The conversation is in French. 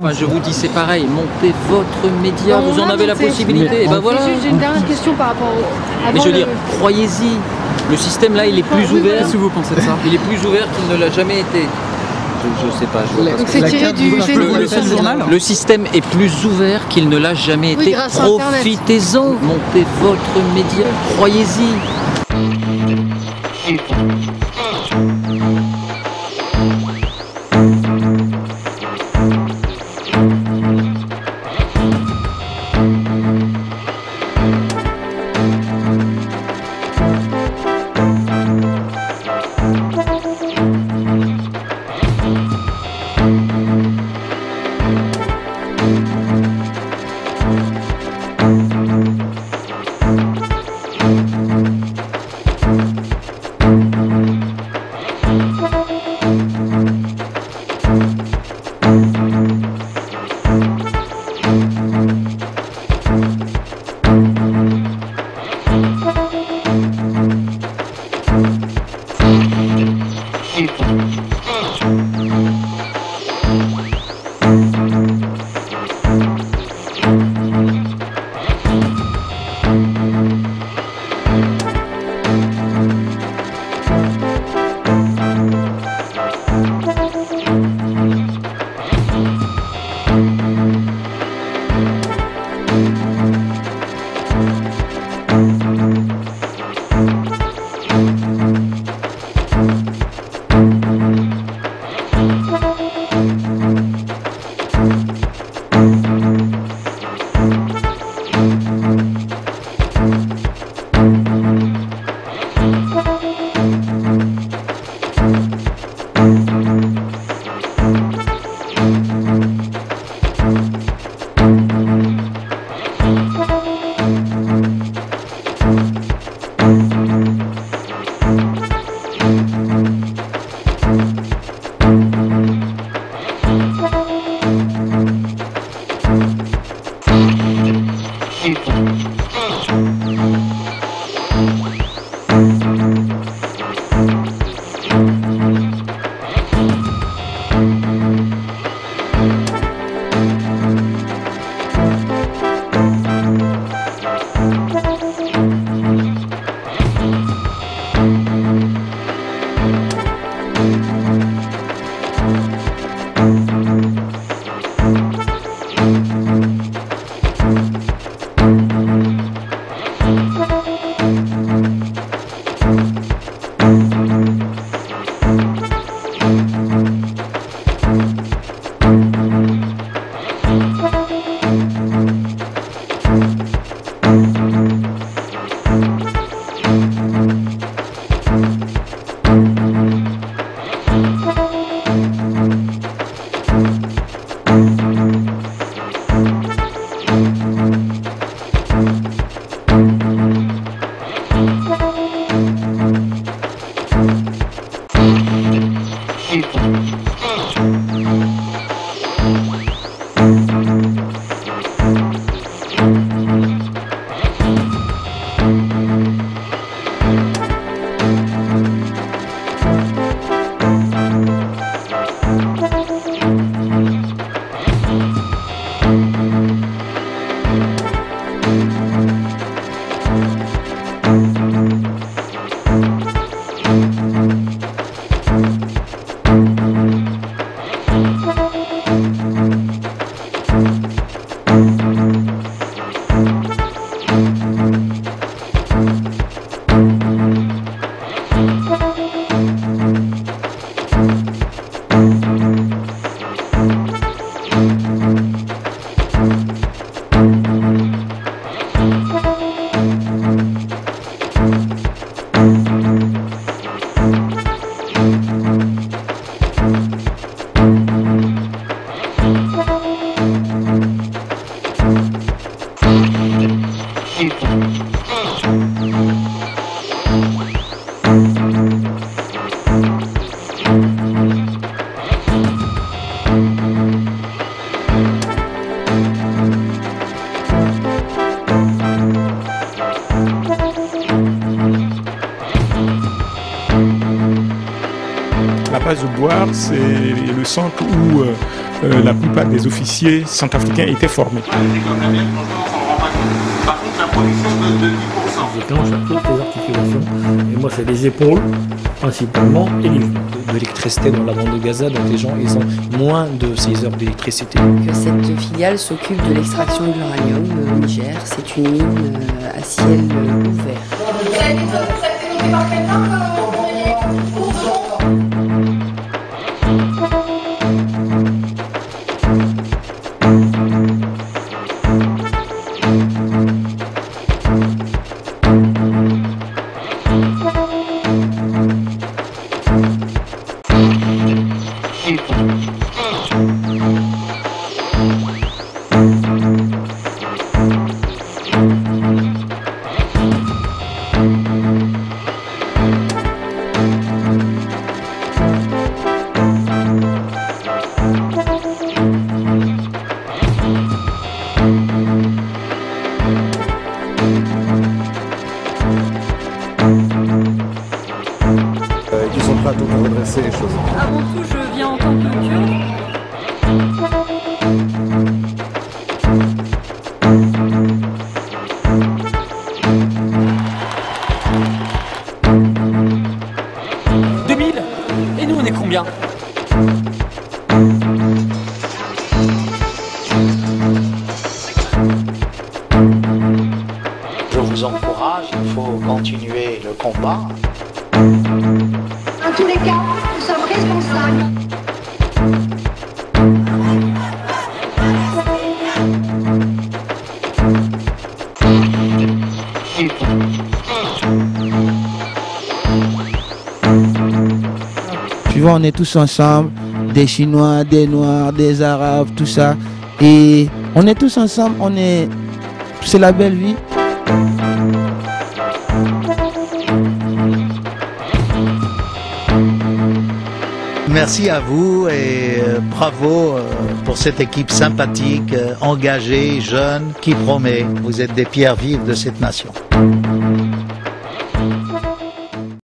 Enfin, je vous dis, c'est pareil, montez votre média, vous en avez la possibilité. Et ben voilà. J'ai une dernière question par rapport au... Mais je veux dire, croyez-y, le système là, il est plus ouvert. Si vous pensez de ça, il est plus ouvert qu'il ne l'a jamais été. Je sais pas, je vois pas. Donc c'est tiré du journal. Le système est plus ouvert qu'il ne l'a jamais été. Profitez-en, montez votre média, croyez-y. Boire, c'est le centre où la plupart des officiers centrafricains étaient formés. Par contre, la production de 10%. Je déclenche à toutes les articulations. Et moi, c'est les épaules, principalement, et les genoux. L'électricité dans la bande de Gaza, donc les gens, ils ont moins de 6 heures d'électricité. Cette filiale s'occupe de l'extraction de l'uranium au Niger. C'est une mine à ciel ouvert. Ils sont prêts à tout pour redresser les choses. Avant tout, je viens en tant que turc. 2000 ? Et nous, on est combien ? Je vous encourage, il faut continuer le combat. En tous les cas, nous sommes responsables. Tu vois, on est tous ensemble, des Chinois, des Noirs, des Arabes, tout ça. Et on est tous ensemble, on est... C'est la belle vie. Merci à vous et bravo pour cette équipe sympathique, engagée, jeune, qui promet. Vous êtes des pierres vives de cette nation.